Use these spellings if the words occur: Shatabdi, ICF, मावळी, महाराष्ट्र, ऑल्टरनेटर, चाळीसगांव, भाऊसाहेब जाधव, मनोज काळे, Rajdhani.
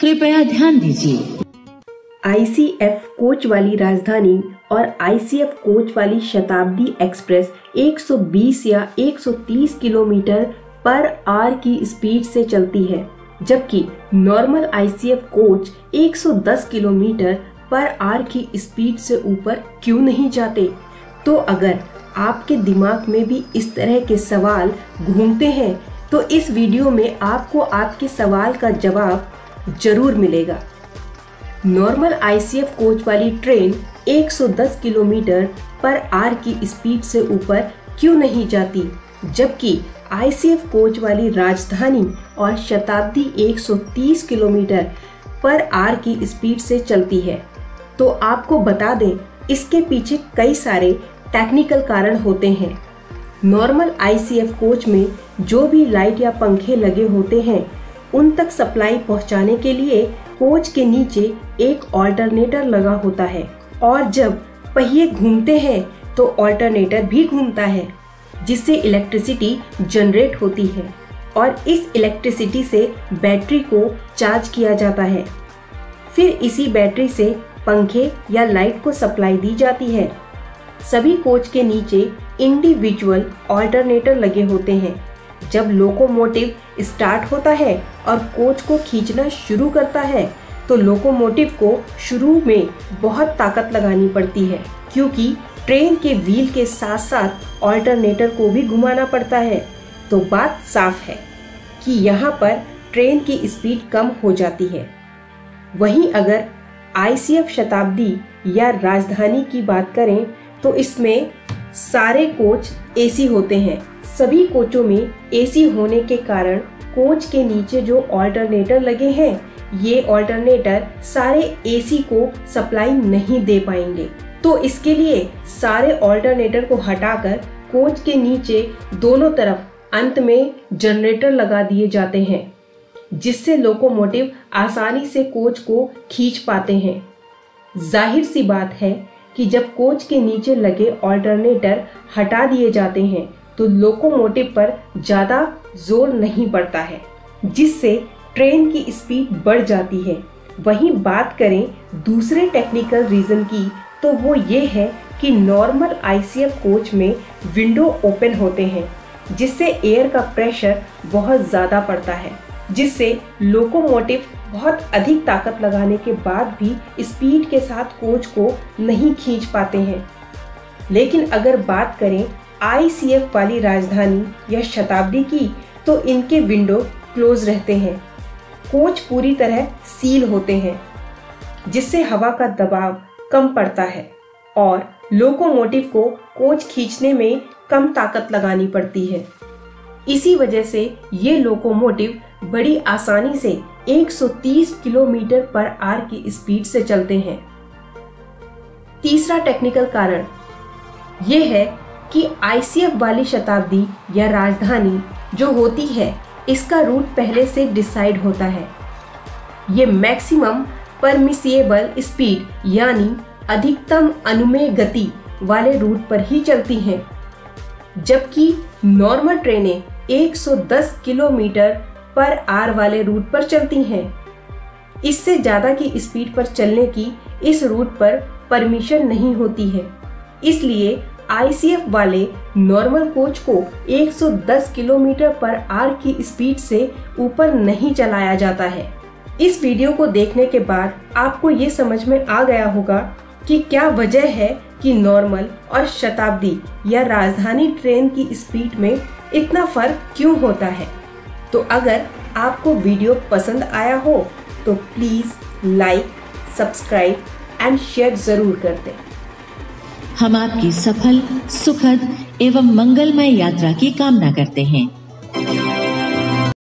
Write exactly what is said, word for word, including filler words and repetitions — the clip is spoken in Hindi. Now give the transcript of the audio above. कृपया ध्यान दीजिए। आई सी एफ कोच वाली राजधानी और आई सी एफ कोच वाली शताब्दी एक्सप्रेस एक सौ बीस या एक सौ तीस किलोमीटर पर आवर की स्पीड से चलती है, जबकि normal I C F coach एक सौ दस किलोमीटर पर आवर की स्पीड से ऊपर क्यों नहीं जाते। तो अगर आपके दिमाग में भी इस तरह के सवाल घूमते हैं तो इस वीडियो में आपको आपके सवाल का जवाब जरूर मिलेगा। Normal I C F coach वाली ट्रेन एक सौ दस किलोमीटर पर आवर की स्पीड से ऊपर क्यों नहीं जाती, जबकि आई सी एफ कोच वाली राजधानी और शताब्दी एक सौ तीस किलोमीटर पर आवर की स्पीड से चलती है। तो आपको बता दें, इसके पीछे कई सारे टेक्निकल कारण होते हैं। Normal I C F coach में जो भी लाइट या पंखे लगे होते हैं उन तक सप्लाई पहुंचाने के लिए कोच के नीचे एक ऑल्टरनेटर लगा होता है, और जब पहिए घूमते हैं तो ऑल्टरनेटर भी घूमता है, जिससे इलेक्ट्रिसिटी जनरेट होती है और इस इलेक्ट्रिसिटी से बैटरी को चार्ज किया जाता है। फिर इसी बैटरी से पंखे या लाइट को सप्लाई दी जाती है। सभी कोच के नीचे इंडिविजुअल ऑल्टरनेटर लगे होते हैं। जब लोकोमोटिव स्टार्ट होता है और कोच को खींचना शुरू करता है तो लोकोमोटिव को शुरू में बहुत ताकत लगानी पड़ती है, क्योंकि ट्रेन के व्हील के साथ साथ ऑल्टरनेटर को भी घुमाना पड़ता है। तो बात साफ है कि यहाँ पर ट्रेन की स्पीड कम हो जाती है। वहीं अगर आई सी एफ शताब्दी या राजधानी की बात करें तो इसमें सारे कोच ए सी होते हैं। सभी कोचों में ए सी होने के कारण कोच के नीचे जो ऑल्टरनेटर लगे हैं, ये ऑल्टरनेटर सारे ए सी को सप्लाई नहीं दे पाएंगे। तो इसके लिए सारे ऑल्टरनेटर को हटाकर कोच के नीचे दोनों तरफ अंत में जनरेटर लगा दिए जाते हैं, जिससे लोकोमोटिव आसानी से कोच को खींच पाते हैं। जाहिर सी बात है कि जब कोच के नीचे लगे ऑल्टरनेटर हटा दिए जाते हैं तो लोकोमोटिव पर ज़्यादा जोर नहीं पड़ता है, जिससे ट्रेन की स्पीड बढ़ जाती है। वहीं बात करें दूसरे टेक्निकल रीज़न की, तो वो ये है कि normal I C F coach में विंडो ओपन होते हैं, जिससे एयर का प्रेशर बहुत ज़्यादा पड़ता है, जिससे लोकोमोटिव बहुत अधिक ताकत लगाने के बाद भी स्पीड के साथ कोच को नहीं खींच पाते हैं। लेकिन अगर बात करें आई सी एफ वाली राजधानी या शताब्दी की, तो इनके विंडो क्लोज रहते हैं, कोच पूरी तरह सील होते हैं, जिससे हवा का दबाव कम पड़ता है और लोकोमोटिव को कोच खींचने में कम ताकत लगानी पड़ती है। इसी वजह से ये लोकोमोटिव बड़ी आसानी से एक सौ तीस किलोमीटर पर आवर की स्पीड से चलते हैं। तीसरा टेक्निकल कारण ये है कि आई सी एफ वाली शताब्दी या राजधानी जो होती है, इसका रूट पहले से डिसाइड होता है। ये मैक्सिमम परमिसिएबल स्पीड यानी अधिकतम अनुमेय गति वाले रूट पर ही चलती हैं, जबकि नॉर्मल ट्रेनें एक सौ दस किलोमीटर पर आर वाले रूट पर चलती हैं। इससे ज़्यादा की स्पीड पर चलने की इस रूट पर परमिशन नहीं होती है, इसलिए आई सी एफ वाले नॉर्मल कोच को एक सौ दस किलोमीटर पर आर की स्पीड से ऊपर नहीं चलाया जाता है। इस वीडियो को देखने के बाद आपको ये समझ में आ गया होगा कि क्या वजह है कि नॉर्मल और शताब्दी या राजधानी ट्रेन की स्पीड में इतना फ़र्क क्यों होता है। तो अगर आपको वीडियो पसंद आया हो तो please like, subscribe and share ज़रूर कर दें। हम आपकी सफल, सुखद एवं मंगलमय यात्रा की कामना करते हैं।